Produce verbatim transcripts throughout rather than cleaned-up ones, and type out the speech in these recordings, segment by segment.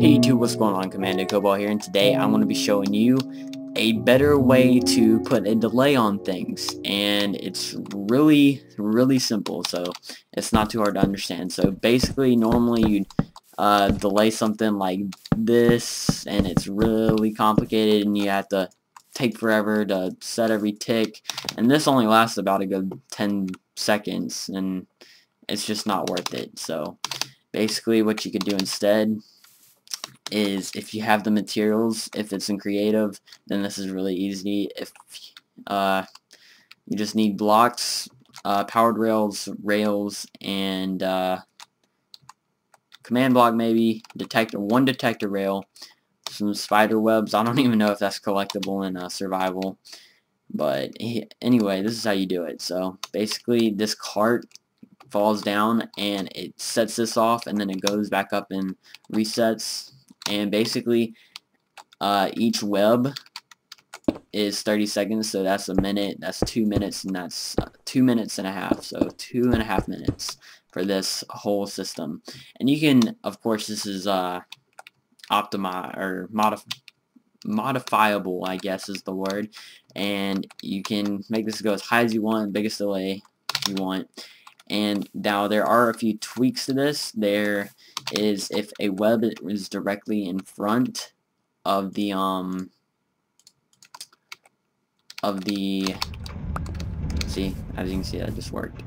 Hey YouTube, what's going on? Commando Cobalt here, and today I'm going to be showing you a better way to put a delay on things, and it's really really simple, so it's not too hard to understand. So basically, normally you'd uh, delay something like this and it's really complicated and you have to take forever to set every tick, and this only lasts about a good ten seconds and it's just not worth it. So basically what you could do instead is, if you have the materials, if it's in creative, then this is really easy. If uh, you just need blocks, uh, powered rails, rails, and uh, command block, maybe detector, one detector rail, some spider webs. I don't even know if that's collectible in uh, survival, but anyway, this is how you do it. So basically, this cart falls down and it sets this off, and then it goes back up and resets. And basically, uh, each web is thirty seconds, so that's a minute, that's two minutes, and that's uh, two minutes and a half. So two and a half minutes for this whole system. And you can, of course, this is uh, optimi or modif modifiable, I guess is the word. And you can make this go as high as you want, biggest delay you want. And now there are a few tweaks to this. There is, if a web is directly in front of the um of the see, as you can see, that just worked.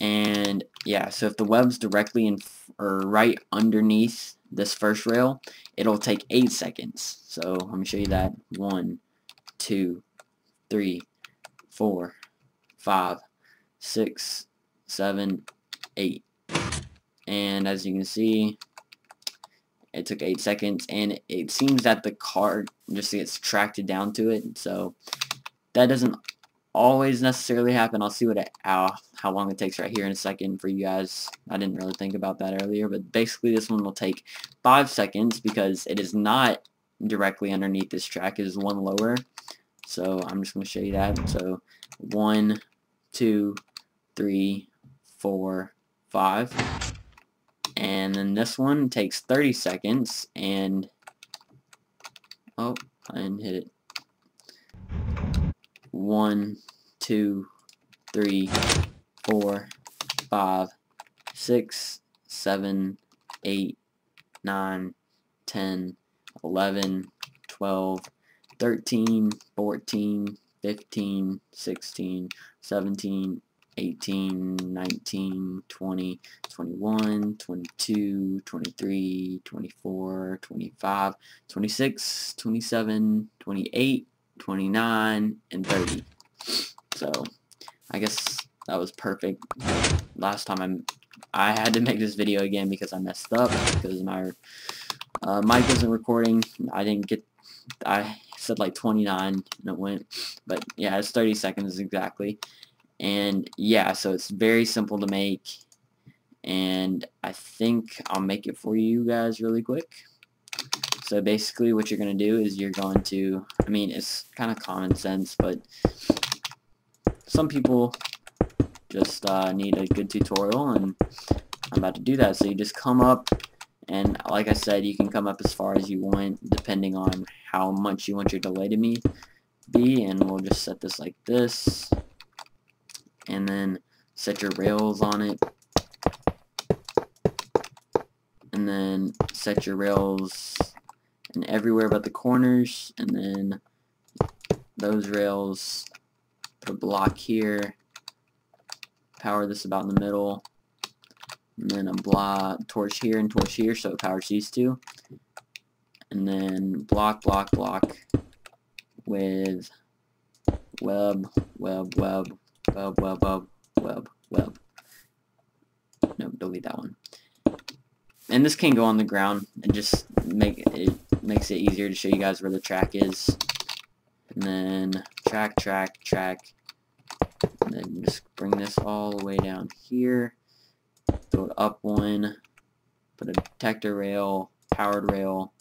And yeah, so if the web's directly in or right underneath this first rail, it'll take eight seconds. So let me show you that. One, two, three, four, five, six, seven, eight, and as you can see, it took eight seconds, and it seems that the card just gets tracked down to it, so that doesn't always necessarily happen. I'll see what it, ow, how long it takes right here in a second for you guys. I didn't really think about that earlier, but basically this one will take five seconds because it is not directly underneath this track, it is one lower. So I'm just going to show you that. So one, two, three, four, five, and then this one takes thirty seconds, and oh, I didn't hit it. One, two, three, four, five, six, seven, eight, nine, ten, eleven, twelve, thirteen, fourteen, fifteen, sixteen, seventeen, eighteen, nineteen, twenty, twenty-one, twenty-two, twenty-three, twenty-four, twenty-five, twenty-six, twenty-seven, twenty-eight, twenty-nine, and thirty. So I guess that was perfect. Last time I, I had to make this video again because I messed up because my uh, mic wasn't recording. I didn't get, I said like twenty-nine and it went, but yeah, it's thirty seconds exactly. And yeah, so it's very simple to make, and I think I'll make it for you guys really quick. So basically what you're going to do is you're going to, I mean, it's kind of common sense, but some people just uh, need a good tutorial, and I'm about to do that. So you just come up, and like I said, you can come up as far as you want depending on how much you want your delay to be, and we'll just set this like this. And then set your rails on it, and then set your rails and everywhere but the corners, and then those rails, put a block here, power this about in the middle, and then a block, torch here and torch here, so it powers these two, and then block, block, block with web, web, web, web, web, web, web, web. No, delete that one. And this can go on the ground and just make it, makes it easier to show you guys where the track is. And then track, track, track. And then just bring this all the way down here. Throw it up one. Put a detector rail, powered rail.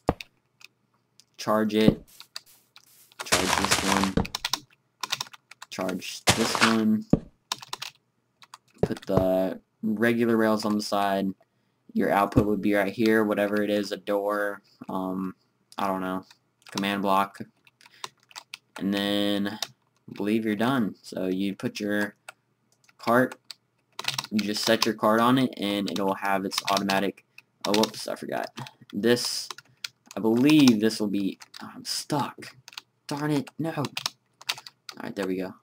Charge it. Charge this one. Charge this one, put the regular rails on the side, your output would be right here, whatever it is, a door, um, I don't know, command block, and then I believe you're done. So you put your cart, you just set your cart on it, and it'll have its automatic, oh whoops, I forgot, this, I believe this will be, oh, I'm stuck, darn it, no, alright, there we go.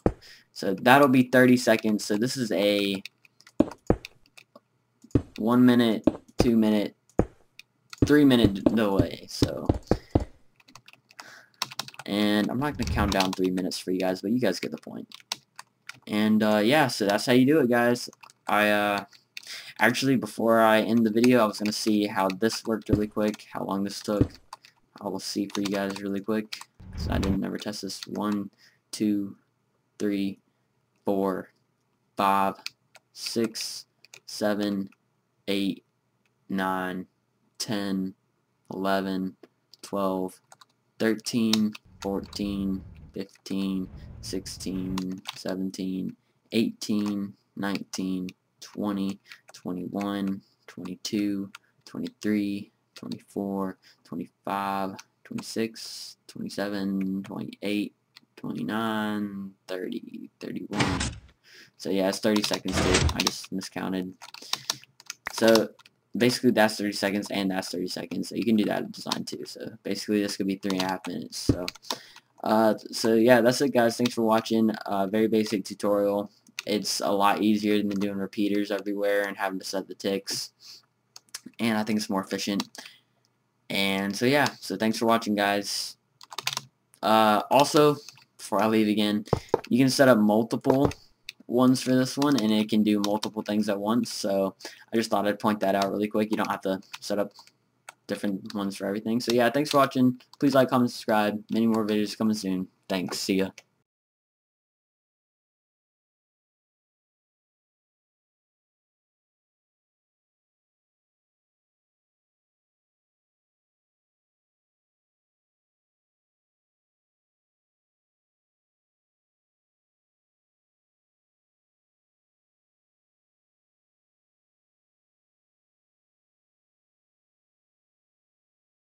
So that'll be thirty seconds, so this is a one minute, two minute, three minute delay, so, and I'm not going to count down three minutes for you guys, but you guys get the point. And, uh, yeah, so that's how you do it, guys. I, uh, actually, before I end the video, I was going to see how this worked really quick, how long this took. I will see for you guys really quick, because I didn't ever test this. One, two, three, four, five, six, seven, eight, nine, ten, eleven, twelve, thirteen, fourteen, fifteen, sixteen, seventeen, eighteen, nineteen, twenty, twenty-one, twenty-two, twenty-three, twenty-four, twenty-five, twenty-six, twenty-seven, twenty-eight, twenty-nine, thirty, thirty-one. So yeah, it's thirty seconds too. I just miscounted. So basically that's thirty seconds and that's thirty seconds. So you can do that design too. So basically this could be three and a half minutes. So uh, so yeah, that's it, guys. Thanks for watching. Uh, very basic tutorial. It's a lot easier than doing repeaters everywhere and having to set the ticks. And I think it's more efficient. And so yeah, so thanks for watching, guys. Uh, also, before I leave again, you can set up multiple ones for this one, and it can do multiple things at once, so I just thought I'd point that out really quick. You don't have to set up different ones for everything. So yeah, thanks for watching. Please like, comment, subscribe. Many more videos coming soon. Thanks. See ya.